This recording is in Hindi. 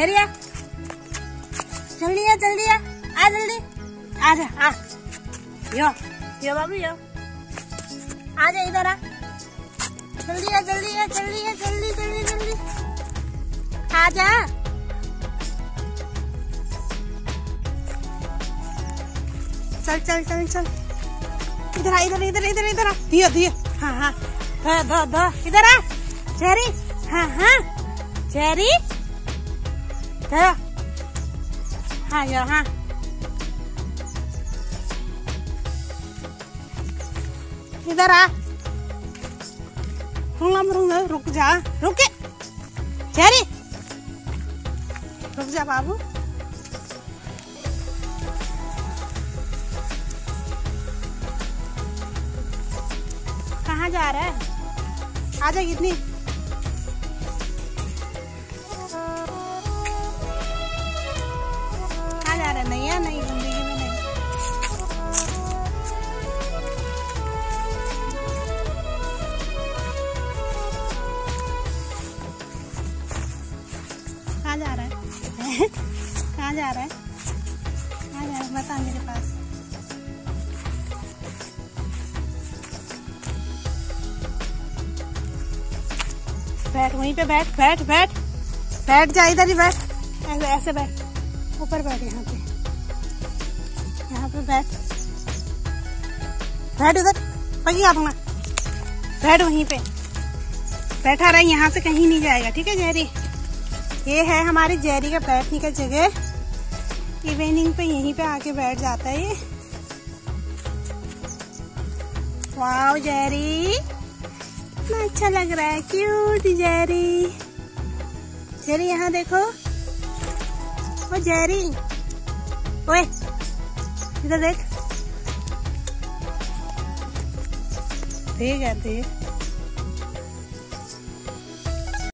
चल आ, जल्दी आ, जल्दी आ, आ जल्दी, आ जा, आ यो बाबू यो, आ जा इधर आ, जल्दी आ, जल्दी आ, जल्दी आ, जल्दी जल्दी जल्दी आ जा। चल चल चल चल इधर आ, इधर इधर इधर इधर आ, धीरे धीरे, हाँ हाँ, दो इधर आ जेरी, हाँ हाँ जेरी, हाँ यो हाँ, इधर आ, रुक जा, रुके जेरी, रुक जा बाबू, कहाँ जा रहा है, आ जा कितनी, कहाँ जा रहा है, नहीं है, नहीं जिंदगी में नहीं, कहाँ जा रहा है कहाँ जा रहा है, कहाँ जा रहा है, बता मेरे पास, बैठ वहीं पे, बैठ बैठ बैठ बैठ जा, इधर ही बैठ, ऐसे ऐसे बैठ, ऊपर बैठ, यहाँ पे, यहाँ पे बैठ, बैठ उधर पगी अपना, बैठ वहीं पे, बैठा रहे, यहाँ से कहीं नहीं जाएगा, ठीक है जेरी। ये है हमारी जेरी का बैठने का जगह, इवनिंग पे यहीं पे आके बैठ जाता है ये। वाव जेरी, इतना अच्छा लग रहा है, क्यूट जेरी, जेरी यहाँ देखो, ओ जेरी, ओए इधर देख, ठीक है ठीक।